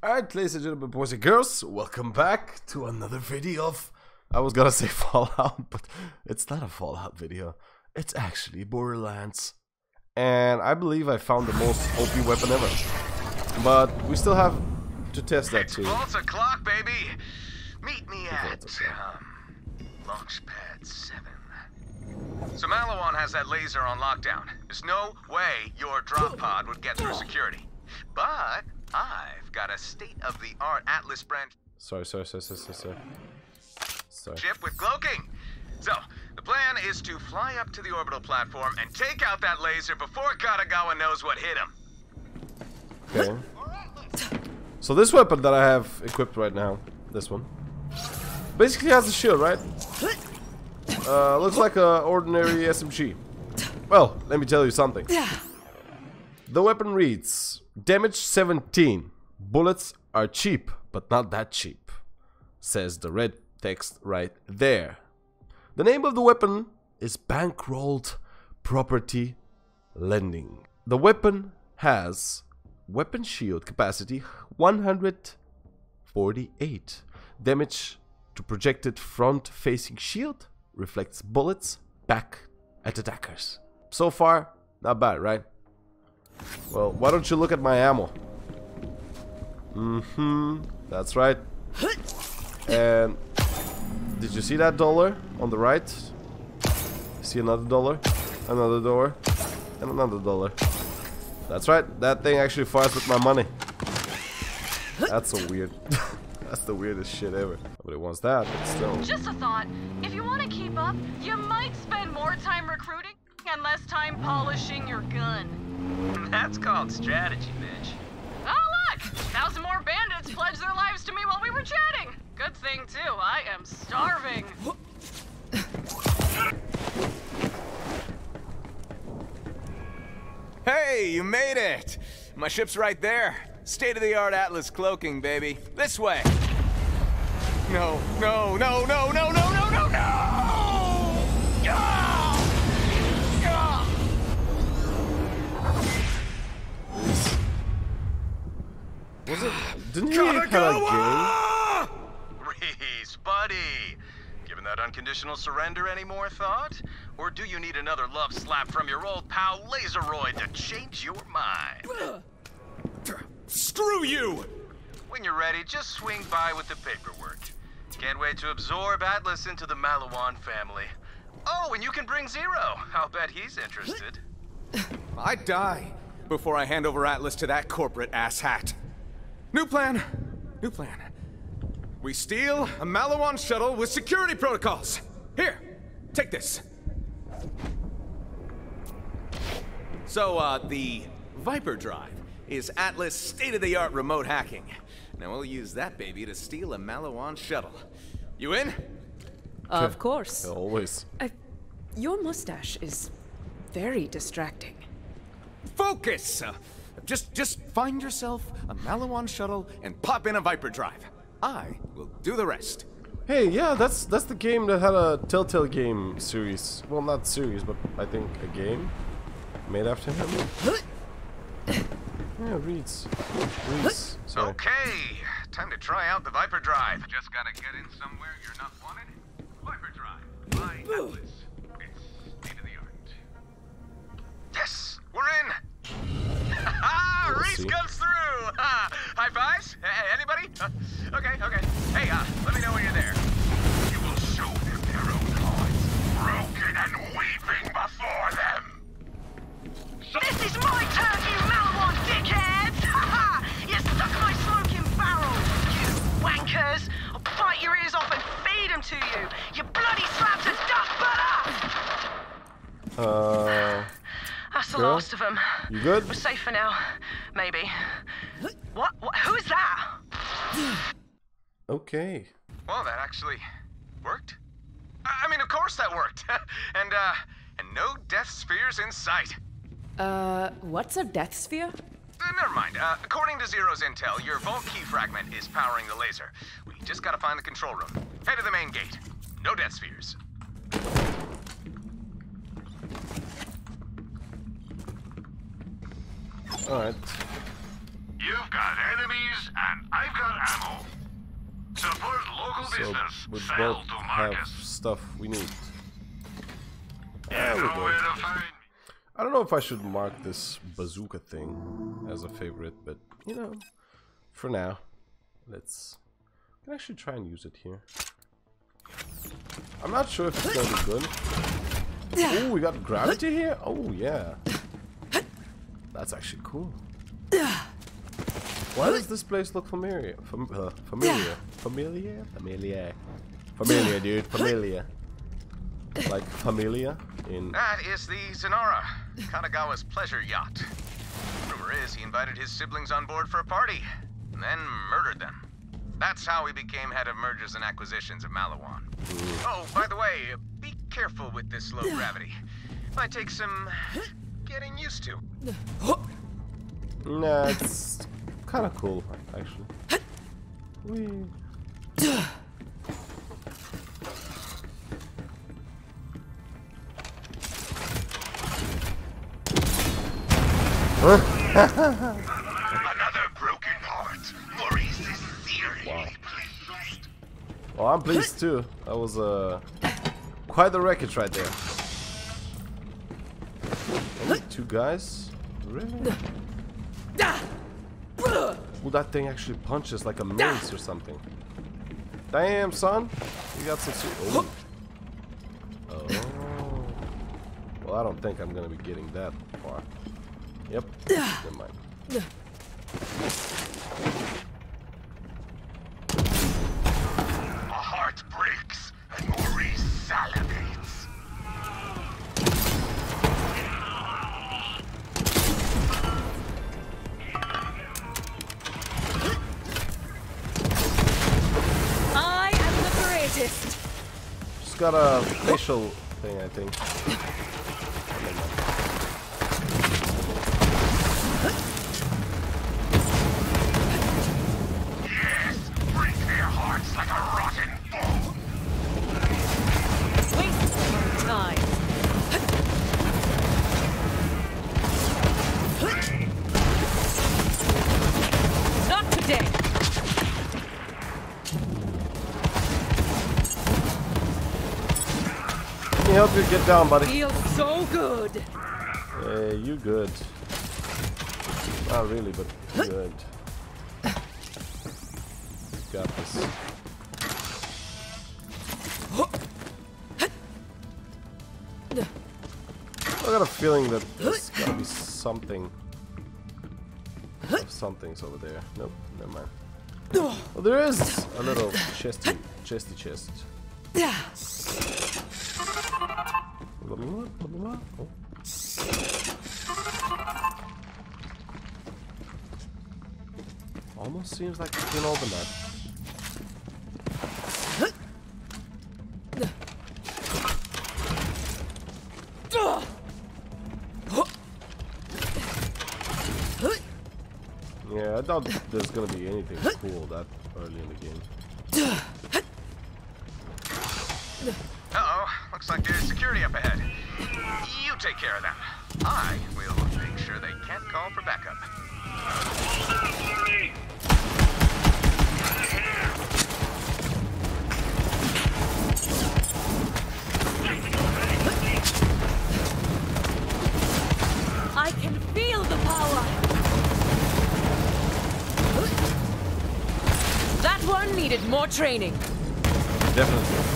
Alright, ladies and gentlemen, boys and girls, welcome back to another video of... I was gonna say Fallout, but it's not a Fallout video. It's actually Borderlands. And I believe I found the most OP weapon ever. But we still have to test that too. It's false o'clock, baby! Meet me at, Launchpad 7. So Maliwan has that laser on lockdown. There's no way your drop pod would get through security. But... I've got a state-of-the-art Atlas brand. Sorry. Ship with cloaking. So, the plan is to fly up to the orbital platform and take out that laser before Katagawa knows what hit him. Okay. So this weapon that I have equipped right now, this one, basically has a shield, right? Looks like an ordinary SMG. Well, let me tell you something. The weapon reads... Damage 17. Bullets are cheap, but not that cheap, says the red text right there. The name of the weapon is Bankrolled Property Lending. The weapon has weapon shield capacity 148. Damage to projected front-facing shield reflects bullets back at attackers. So far, not bad, right? Well, why don't you look at my ammo? That's right. And did you see that dollar on the right? See another dollar, and another dollar. That's right. That thing actually fires with my money. That's so weird. That's the weirdest shit ever. Nobody wants that, but still. Just a thought. If you want to keep up, you might spend more time recruiting and less time polishing your gun. That's called strategy, bitch. Oh, look! 1,000 more bandits pledged their lives to me while we were chatting! Good thing, too. I am starving. Hey, you made it! My ship's right there. State-of-the-art Atlas cloaking, baby. This way! No, no, no, no, no, no, no, no, no! God! Was it? Didn't he have a game? Reese, buddy! Given that unconditional surrender, any more thought? Or do you need another love slap from your old pal Laseroid to change your mind? Screw you! When you're ready, just swing by with the paperwork. Can't wait to absorb Atlas into the Maliwan family. Oh, and you can bring Zero. I'll bet he's interested. I'd die before I hand over Atlas to that corporate asshat. New plan. We steal a Maliwan shuttle with security protocols. Here, take this. So, the Viper Drive is Atlas state-of-the-art remote hacking. Now we'll use that baby to steal a Maliwan shuttle. You in? Of course. Always. Your mustache is very distracting. Focus! Just find yourself a Maliwan shuttle and pop in a Viper Drive. I will do the rest. Hey, yeah, that's the game that had a Telltale game series. Well, not series, but I think a game made after him. Yeah, Reeds. Sorry. Okay, time to try out the Viper Drive. Just gotta get in somewhere you're not wanted. Viper Drive by Atlas. It's state of the art. Yes, we're in. Ah, Reese comes through! High fives? Anybody? Okay. Hey, let me know when you're there. You will show them their own hearts, broken and weeping before them! So this is my turn, you Maliwan dickheads! Ha! You stuck my smoking barrel, you wankers! I'll bite your ears off and feed them to you! You bloody slabs of duck butter! That's the last of them. You good? We're safe for now. Maybe. What? Who is that? Okay. Well, that actually worked. I mean, of course that worked. and no death spheres in sight. What's a death sphere? Never mind. According to Zero's intel, your vault key fragment is powering the laser. We just gotta find the control room. Head to the main gate. No death spheres. Alright. You've got enemies, and I've got ammo. Support local business. We both have stuff we need. There we go. I don't know if I should mark this bazooka thing as a favorite, but you know, for now, let's. I can actually try and use it here. I'm not sure if it's gonna be good. Oh, we got gravity here? Oh, yeah. That's actually cool. Why does this place look familiar? Familiar, dude. Familiar. Like familiar in... That is the Zanara, Katagawa's pleasure yacht. Rumor is he invited his siblings on board for a party, and then murdered them. That's how he became head of mergers and acquisitions of Maliwan. Ooh. Oh, by the way, be careful with this low gravity. Might take some getting used to. Nah, it's kind of cool, actually. Whee. Another broken heart. Maurice is seriously pleased. Well, I'm pleased too. That was quite the wreckage right there. Only two guys? Really? Ooh, that thing actually punches like a mace or something. Damn, son. You got some sweet. Oh. Oh. Well, I don't think I'm gonna be getting that far. Yep. Never mind. My heart breaks and Maurice salivates. I am the greatest. Just got a facial thing, I think. Help you get down, buddy. Feels so good. Hey, you good. Not really, but good. Got this. I got a feeling that there's gotta be something. Something's over there. Nope, never mind. Well, there is a little chesty chest. Yeah. Almost seems like you can open that. Yeah, I doubt there's gonna be anything cool that early in the game. Looks like there's security up ahead. You take care of them. I will make sure they can't call for backup. I can feel the power. That one needed more training. Definitely.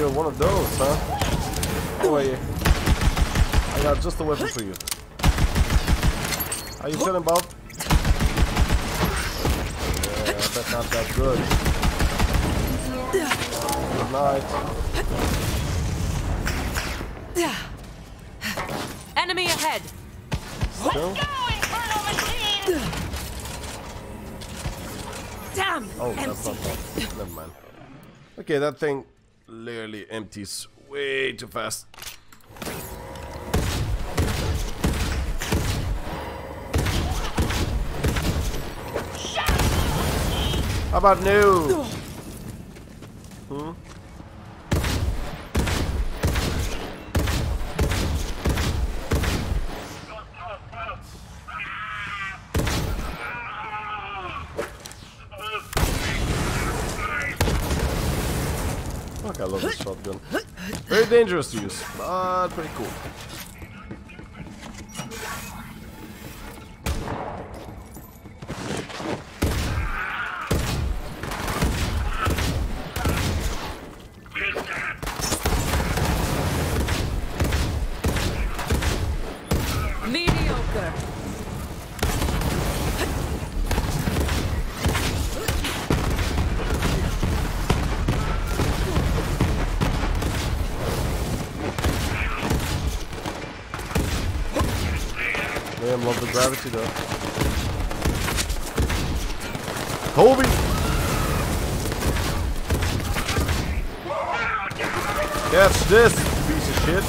You're one of those, huh? How are you? I got just a weapon for you. How you feeling, Bob? Yeah, I bet not that good. Nice. Enemy ahead. Still? Let's go, infernal machine! Damn! Oh, that's not bad. Never mind. Okay, that thing literally empties way too fast. How about new? Hmm? Fuck, I love this shotgun. Very dangerous to use, but pretty cool. Love the gravity though. Kobe! Catch this, piece of shit.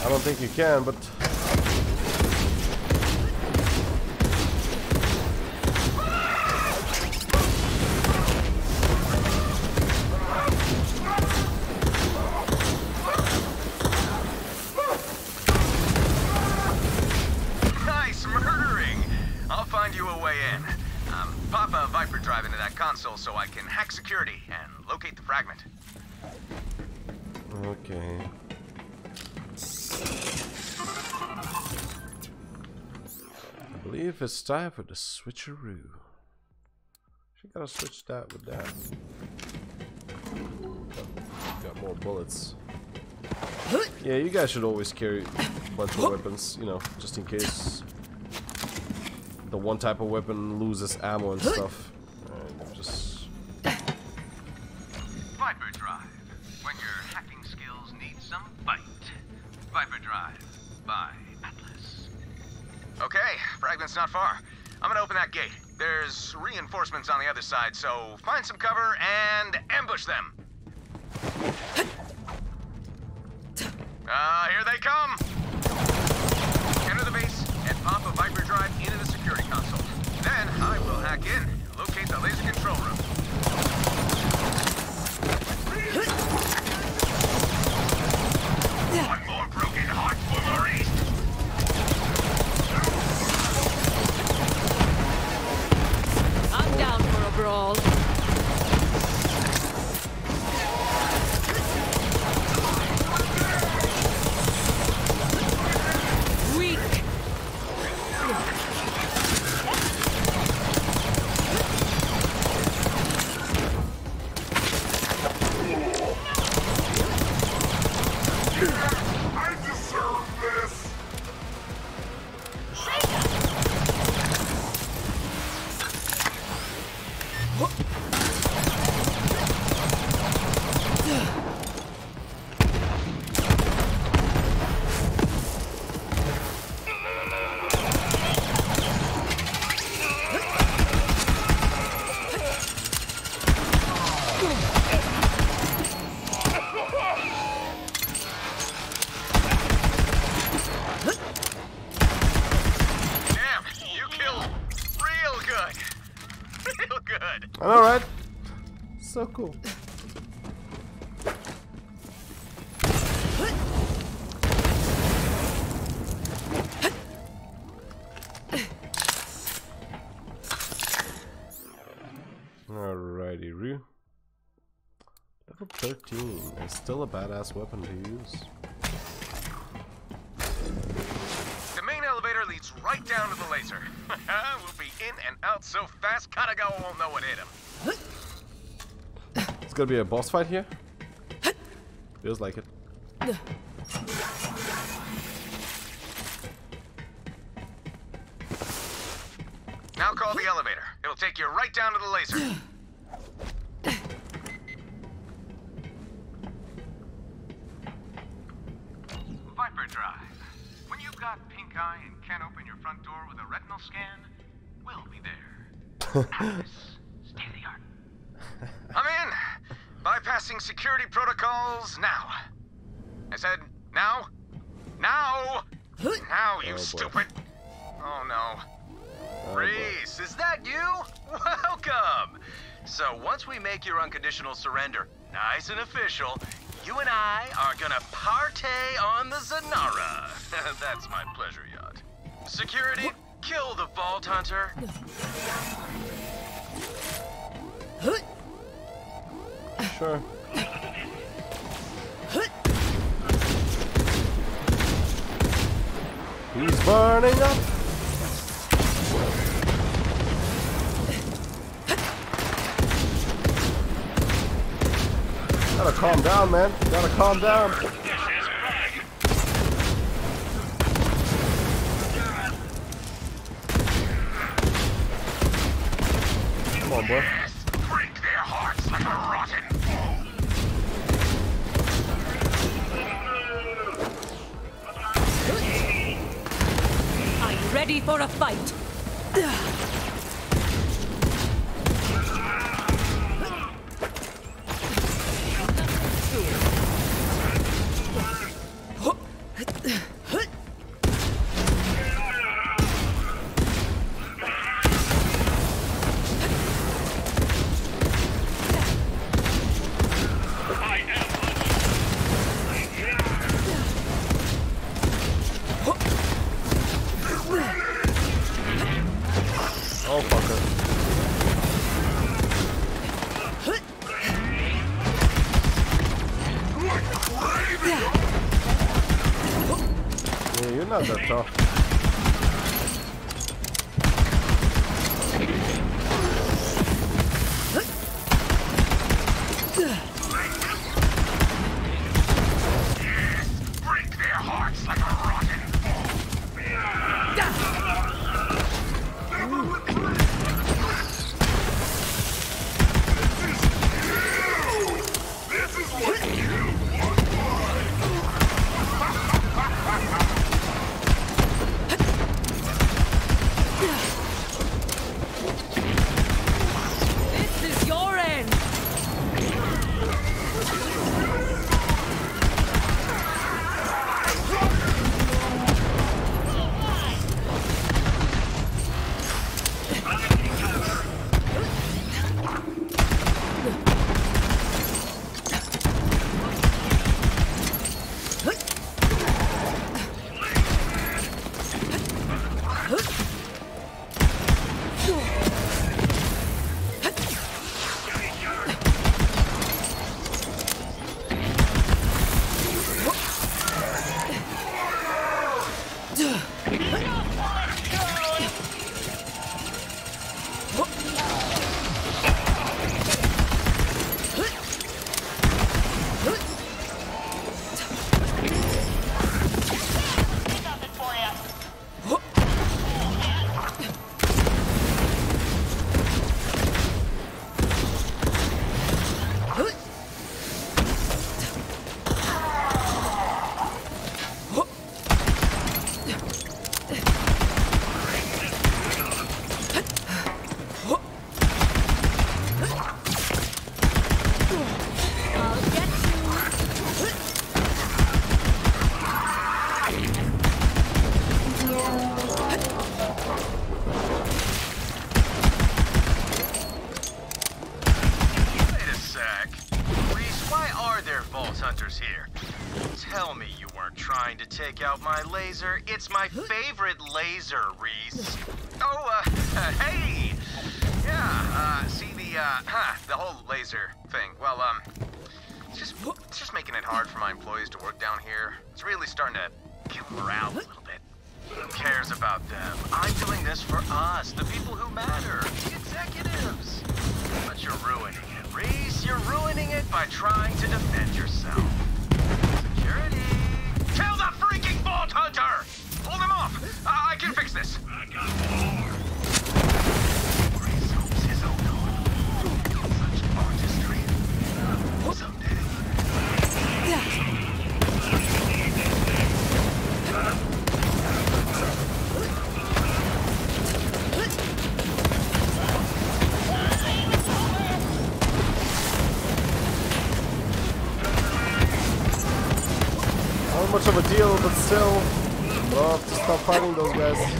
I don't think you can, but so I can hack security and locate the fragment. Okay. I believe it's time for the switcheroo. She gotta switch that with that. Oh, got more bullets. Yeah, you guys should always carry a bunch of weapons, you know, just in case the one type of weapon loses ammo and stuff. Viper Drive. When your hacking skills need some bite. Viper Drive by Atlas. Okay, fragment's not far. I'm gonna open that gate. There's reinforcements on the other side, so find some cover and ambush them. Here they come! Enter the base and pop a Viper Drive into the security console. Then I will hack in and locate the laser control room. One more broken heart for Maurice! I'm down for a brawl. So cool. Alrighty, Ryu. Level 13 is still a badass weapon to use. The main elevator leads right down to the laser. We'll be in and out so fast Katagawa won't know what hit him. It's gonna be a boss fight here. Feels like it. Now, COV, the elevator. It'll take you right down to the laser. Viper Drive. When you've got pink eye and can't open your front door with a retinal scan, we'll be there. Atlas, state of the art. I'm in. Bypassing security protocols now. I said now. Now. Now, you stupid. Oh no. Reese, is that you? Welcome. So once we make your unconditional surrender nice and official, you and I are gonna partay on the Zanara. That's my pleasure yacht. Security, kill the Vault Hunter. Sure. He's burning up. Gotta calm down, man. Gotta calm down. Come on, boy. Break their hearts like a rotten fool. Ready for a fight. It's my favorite laser, Reese. Oh, hey! Yeah, see the whole laser thing. Well, it's just making it hard for my employees to work down here. It's really starting to kill morale a little bit. Who cares about them? I'm doing this for us, the people who matter, the executives. But you're ruining it, Reese. You're ruining it by trying to defend yourself. Security! Kill the freaking Vault Hunter! Hold him off! I can fix this! I got more! much of a deal, but still, love to stop fighting those guys.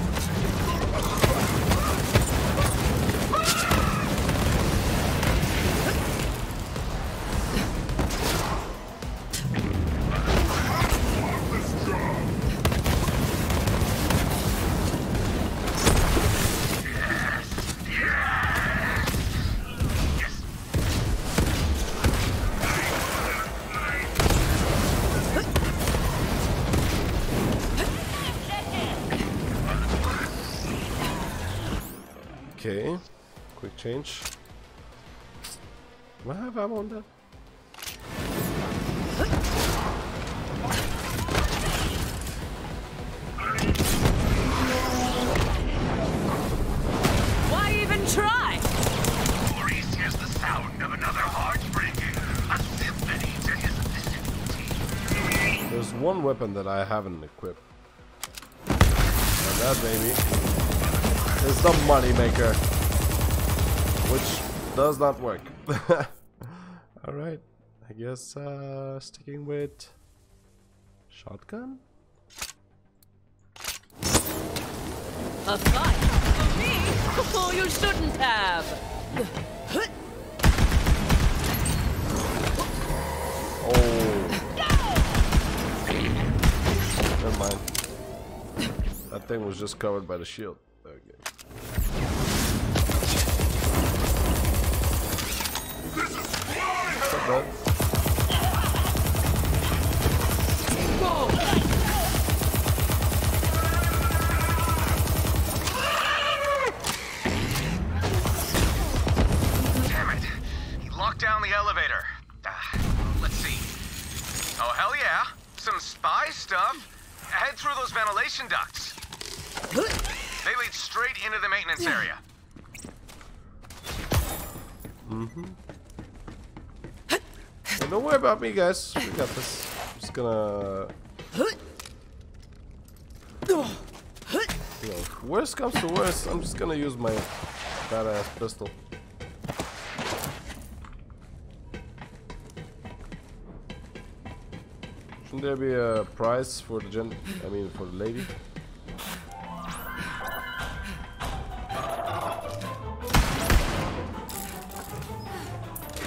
Okay, quick change. Do I have ammo on that? Why even try? Maurice hears the sound of another heart breaking. A symphony to his vicinity. There's one weapon that I haven't equipped. Now that baby. It's the moneymaker, which does not work. Alright, I guess sticking with shotgun? A fight for me? Oh, you shouldn't have! Oh. Never mind. That thing was just covered by the shield. Okay. This is my damn it. He locked down the elevator. Let's see. Oh, hell yeah. Some spy stuff. Head through those ventilation ducts. They lead straight into the maintenance area. Mm-hmm. So don't worry about me, guys. We got this. I'm just gonna... You know, worst comes to worst, I'm just gonna use my badass pistol. Shouldn't there be a prize for the for the lady?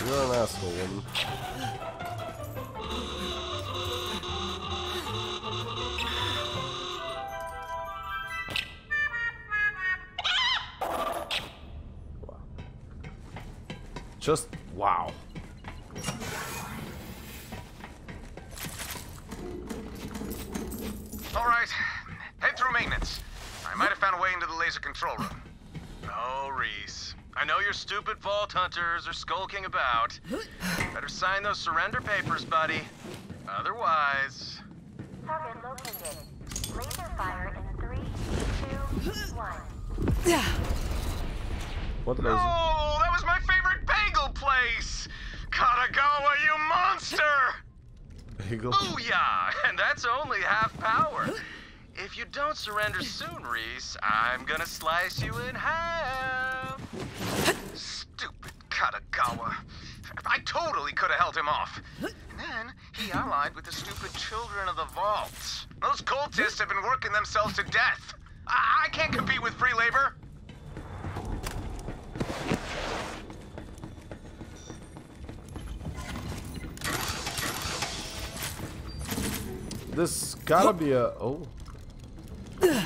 You're an asshole, woman. Wow. Just wow. All right, head through maintenance. I might have found a way into the laser control room. No, Reese. I know your stupid vault hunters are skulking about. Better sign those surrender papers, buddy. Otherwise... Target located. Laser fire in 3, 2, 1. What laser? Oh, that was my favorite bagel place! Katagawa, you monster! Bagel? Booyah! And that's only half power. If you don't surrender soon, Reese, I'm gonna slice you in half. Stupid Katagawa. I totally could have held him off. And then he allied with the stupid children of the vaults. Those cultists have been working themselves to death. I can't compete with free labor. This gotta be a... Oh. Wait,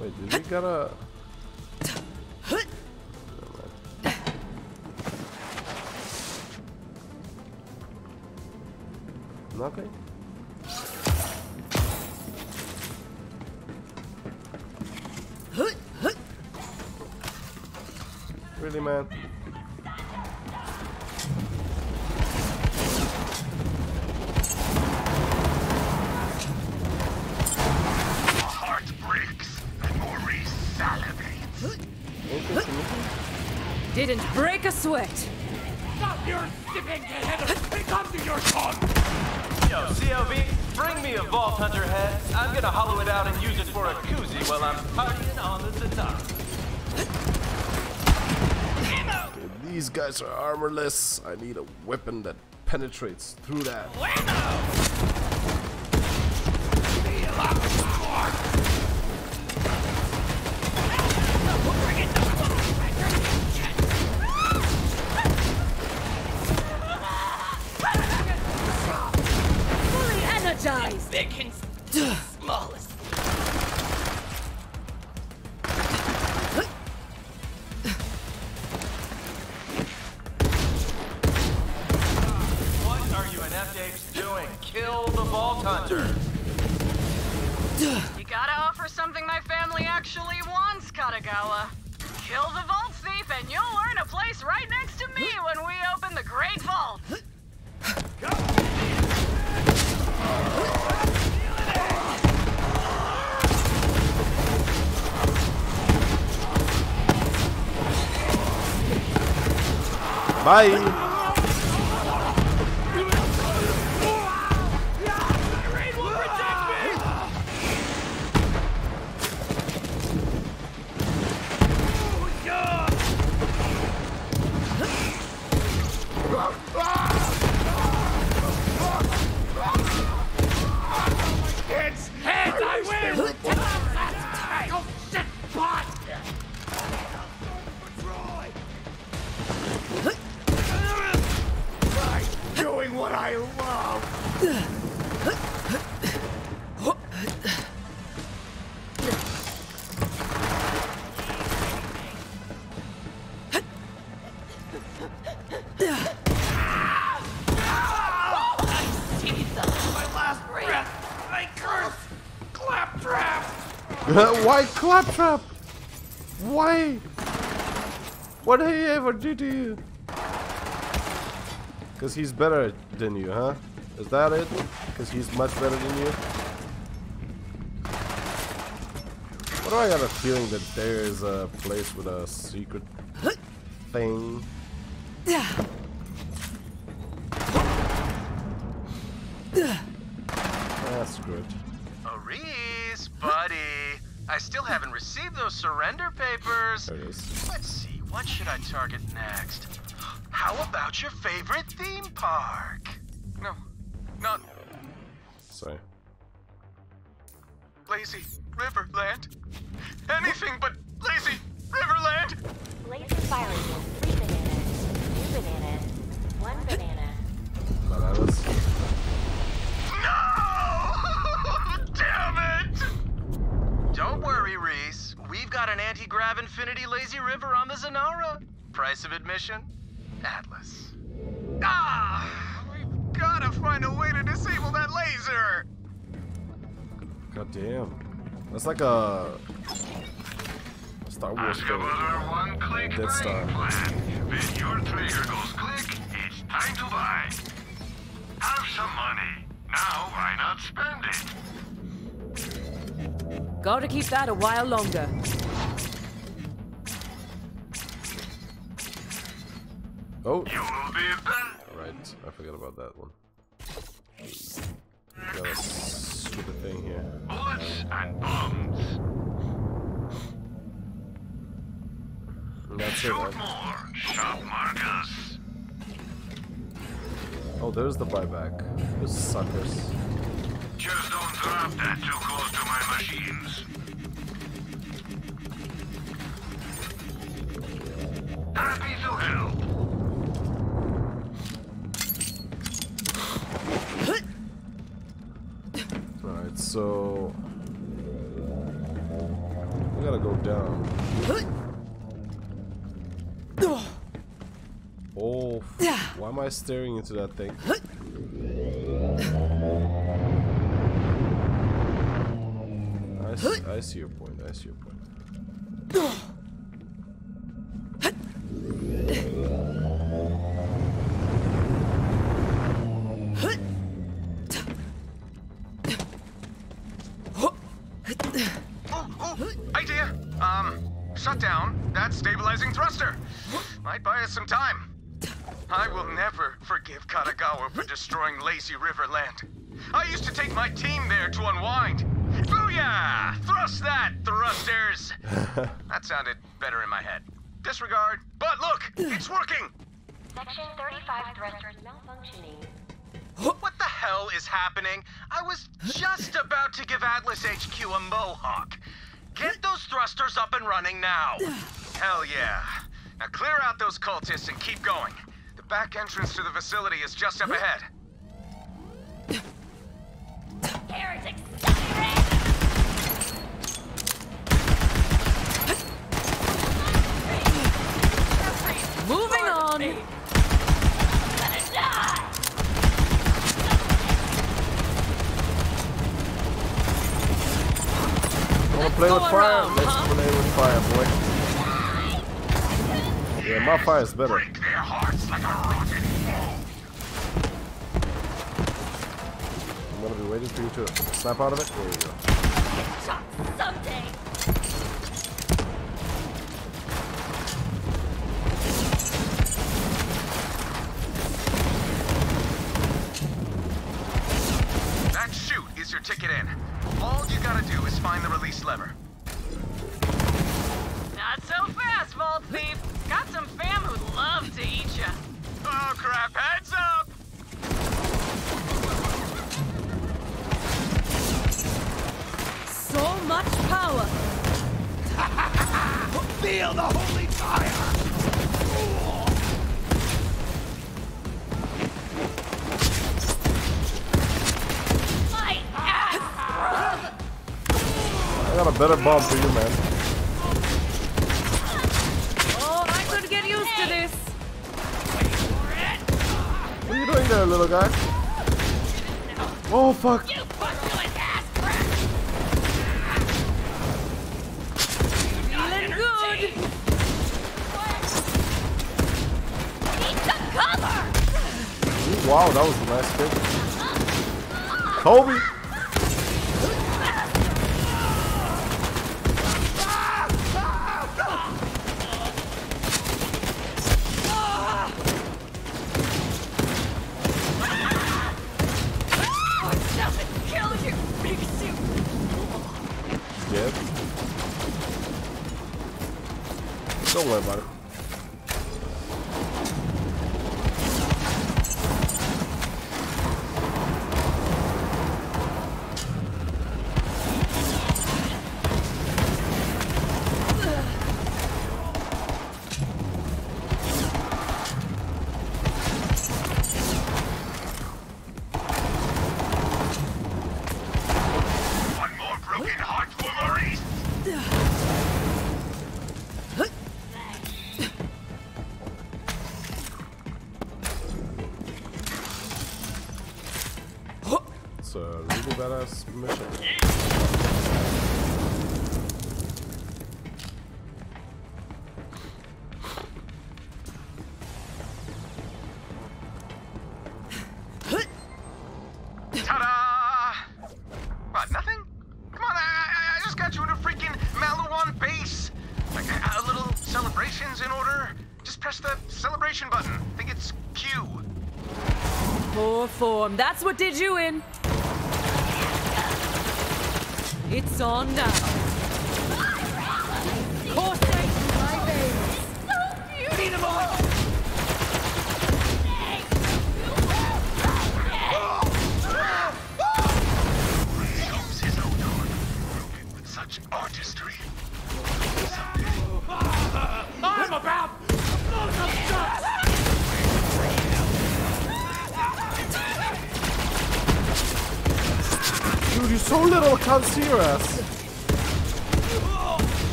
did we gotta... Nothing? Really, man? Didn't break a sweat. Stop your sipping head. Pick up to your tongue. Yo, COV, bring me a vault hunter head. I'm gonna hollow it out and use it for a koozie while I'm partying on the Zanara. These guys are armorless. I need a weapon that penetrates through that. Fully energized. It thickens the smallest. Kill the Vault Hunter! You gotta offer something my family actually wants, Katagawa. Kill the Vault Thief and you'll earn a place right next to me when we open the Great Vault! Bye! Why Claptrap? Why? What did he ever do to you? Cause he's better than you, huh? Is that it? Cause he's much better than you? What do I got a feeling that there is a place with a secret thing? That's good. Arise, buddy. I still haven't received those surrender papers. There it is. Let's see, what should I target next? How about your favorite theme park? No, not... Sorry. Lazy Riverland. Anything but Lazy Riverland! Laser firing with 3 bananas, 2 bananas, 1 banana. Bananas. No! Damn it! Don't worry, Reese. We've got an anti-grav infinity lazy river on the Zanara. Price of admission? Atlas. Ah! We've gotta find a way to disable that laser! Goddamn. That's like a Star Wars game. Dead Star. When your trigger goes click, it's time to buy. Have some money. Now, why not spend it? Gotta keep that a while longer. Oh! Right, I forgot about that one. Got a stupid thing here. Bullets and bombs. That's it. Shoot more, shop markers. Oh, there's the buyback. Those suckers. Just don't drop that too close to my machines. Happy to help. Alright, so... we gotta go down. Oh, why am I staring into that thing? I see your point, I see your point. Oh, idea! Shut down that stabilizing thruster! Might buy us some time. I will never forgive Katagawa for destroying Lazy River Land. I used to take my team there to unwind. Booyah! Thrust that, thrusters! That sounded better in my head. Disregard, but look, it's working! Section 35 thrusters malfunctioning. What the hell is happening? I was just about to give Atlas HQ a mohawk. Get those thrusters up and running now. Hell yeah. Now clear out those cultists and keep going. The back entrance to the facility is just up ahead. Heretics, accelerate! Moving on! I'm gonna die! Wanna play with fire? Let's play with fire, boy. Yeah, my fire is better. Break their hearts like a rotten bone. I'm gonna be waiting for you to snap out of it. There you go. Someday! Your ticket in. All you gotta do is find the release lever. Not so fast, Vault Thief. Got some fam who'd love to eat ya. Oh crap, heads up! So much power! Feel the holy fire! I got a better bomb for you, man. Oh, I could get used to this. What are you doing there, little guy? Oh, fuck. You feeling good. Need some cover. Ooh, wow, that was a nice kick. Kobe. Don't worry about it. That's what did you in. It's on now. Course my veins. So beautiful. Need them all. So little, can't see us.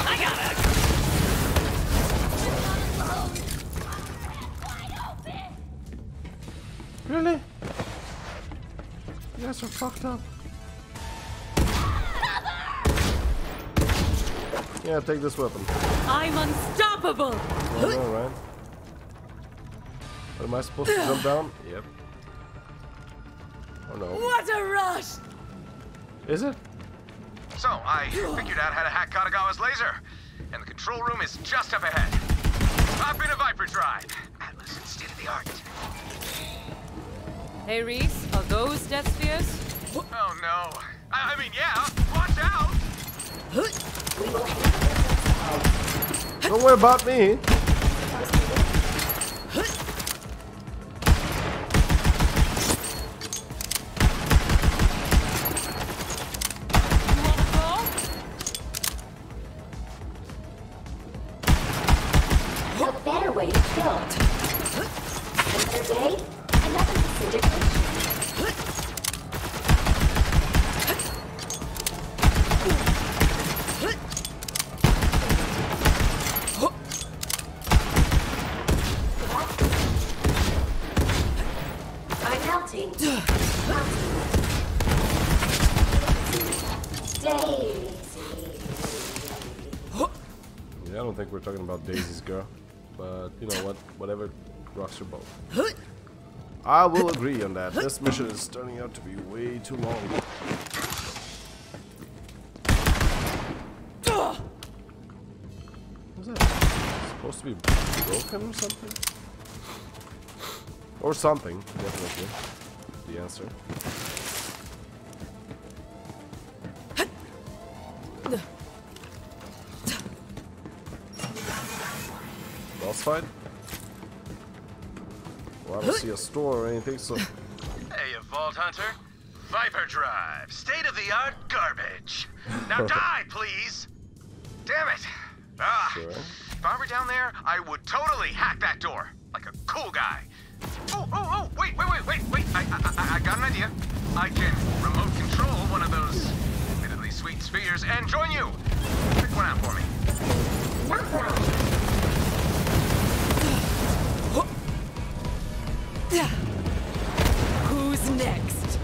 I got it. Really? You guys are fucked up. Yeah, take this weapon. I'm unstoppable. All right. Am I supposed to jump down? Yep. Oh no. What a rush! Is it? So, I figured out how to hack Katagawa's laser. And the control room is just up ahead. Hop in a Viper Drive. Atlas, it's state of the art. Hey Reese, are those death spheres? Oh no. I mean, yeah. Watch out! Don't worry about me. Talking about daisies, girl, but you know what, whatever rocks your boat. I will agree on that. This mission is turning out to be way too long. Was that supposed to be broken or something? Or something, definitely. The answer. Fight? Well, I don't see a store or anything, so... Hey, you Vault Hunter. Viper Drive. State-of-the-art garbage. Now die, please! Damn it! Ah, sure. If I were down there, I would totally hack that door. Like a cool guy. Oh, wait. I got an idea. I can remote control one of those admittedly sweet spheres and join you! Pick one out for me. Who's next?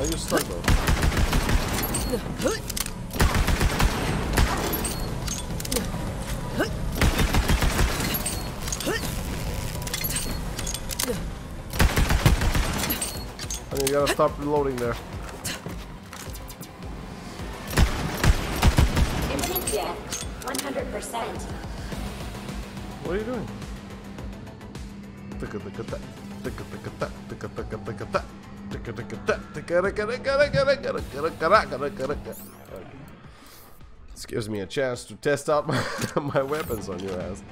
Are you stuck though? You gotta stop reloading there. Imminent death, 100%. What are you doing? This gives me a chance to test out my weapons on your ass.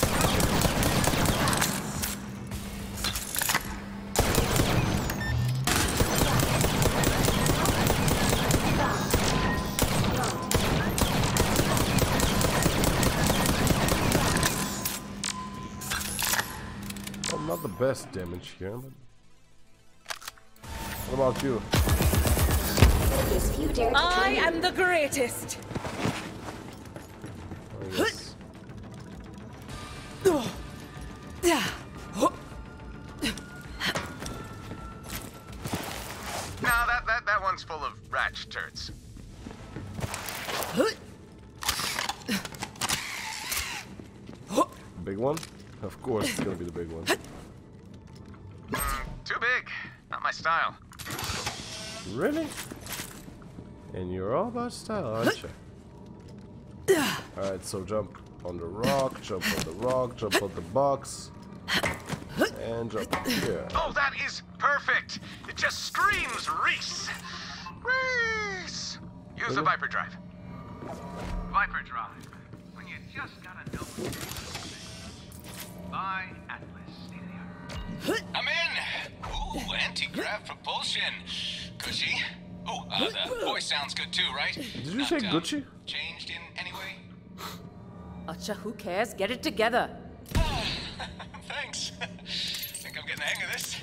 Best damage here. What about you? I am the greatest. Oh, yes. Now that one's full of rat turds. Big one? Of course, it's gonna be the big one. Too big. Not my style. Really? And you're all about style, aren't you? Alright, so jump on the rock, jump on the rock, jump on the box, and jump here. Oh, that is perfect! It just screams Reese! Reese! Use the Viper Drive. Viper Drive. When you just gotta know what you're doing. By Atlas. I'm in! Ooh, anti-grav propulsion! Gucci? Oh, the voice sounds good too, right? Did you say Gucci? Changed in any way? Acha, who cares? Get it together! Thanks! Think I'm getting the hang of this.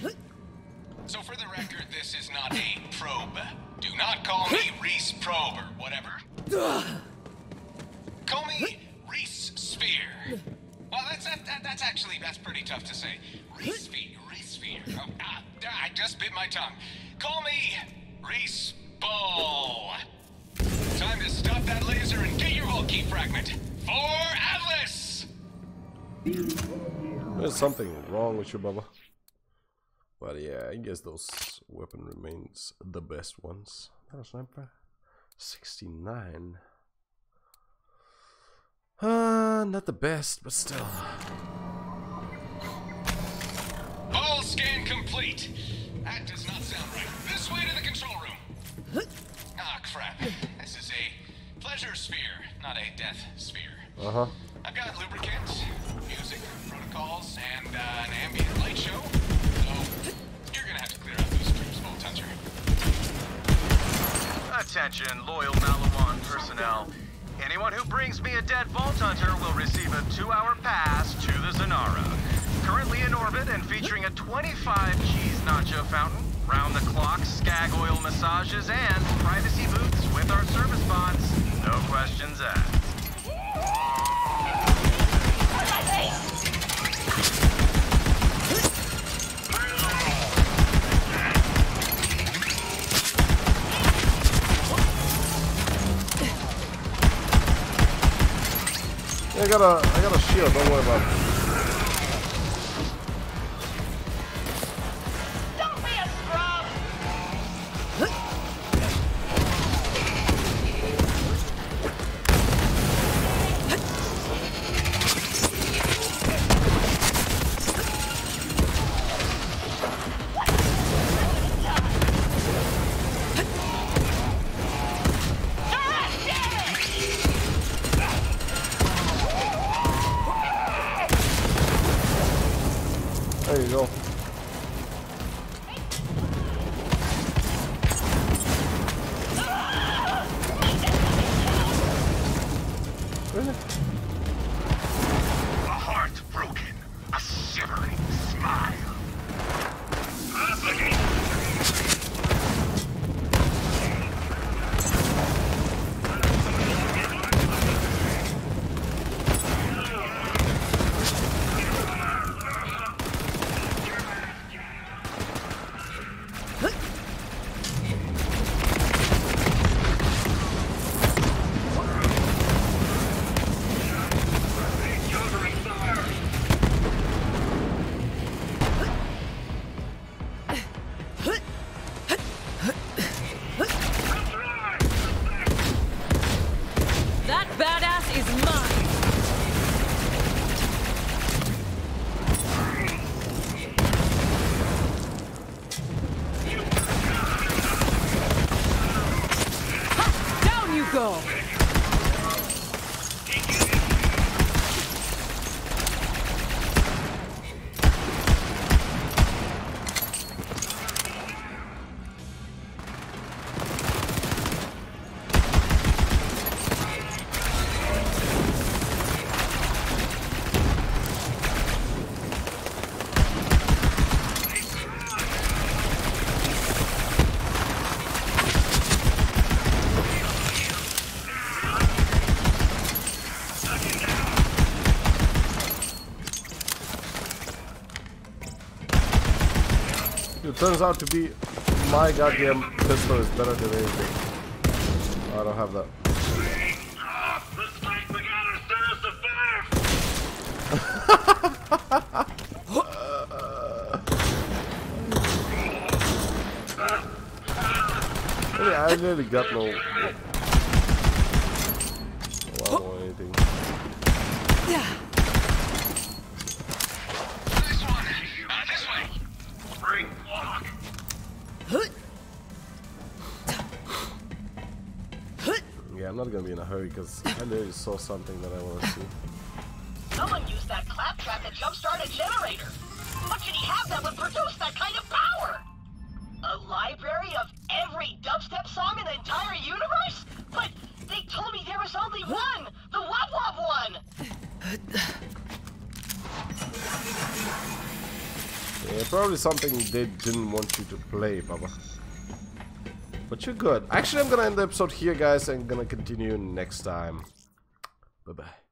So for the record, this is not a probe. Do not call me Reese Probe or whatever. Call me Reese Sphere. Well, that's pretty tough to say. Reese Sphere. Oh, I just bit my tongue. Call me Reese Ball. Time to stop that laser and get your whole key fragment for Atlas. There's something wrong with your Bubba. But yeah, I guess those weapon remains the best ones. That was sniper 69. Not the best, but still. All scan complete. That does not sound right. This way to the control room. Ah, crap. This is a pleasure sphere, not a death sphere. Uh-huh. I've got lubricants, music, protocols, and an ambient light show. So, you're gonna have to clear out those troops, Bolt Hunter. Attention, loyal Maliwan personnel. Anyone who brings me a dead Vault Hunter will receive a 2-hour pass to the Zanara. Currently in orbit and featuring a 25 cheese nacho fountain, round-the-clock skag oil massages, and privacy booths with our service bots. No questions asked. I got a shield, don't worry about it. Don't be a scrub! Turns out to be my goddamn pistol is better than anything. Oh, I don't have that. I nearly got no wow or anything. Yeah. I'm not gonna be in a hurry because I literally saw something that I want to see. Someone used that claptrap to jumpstart a generator. What should he have that would produce that kind of power? A library of every dubstep song in the entire universe? But they told me there was only one! The Wub Wub one! Yeah, probably something they didn't want you to play, Baba. But you're good. Actually, I'm gonna end the episode here, guys, and gonna continue next time. Bye-bye.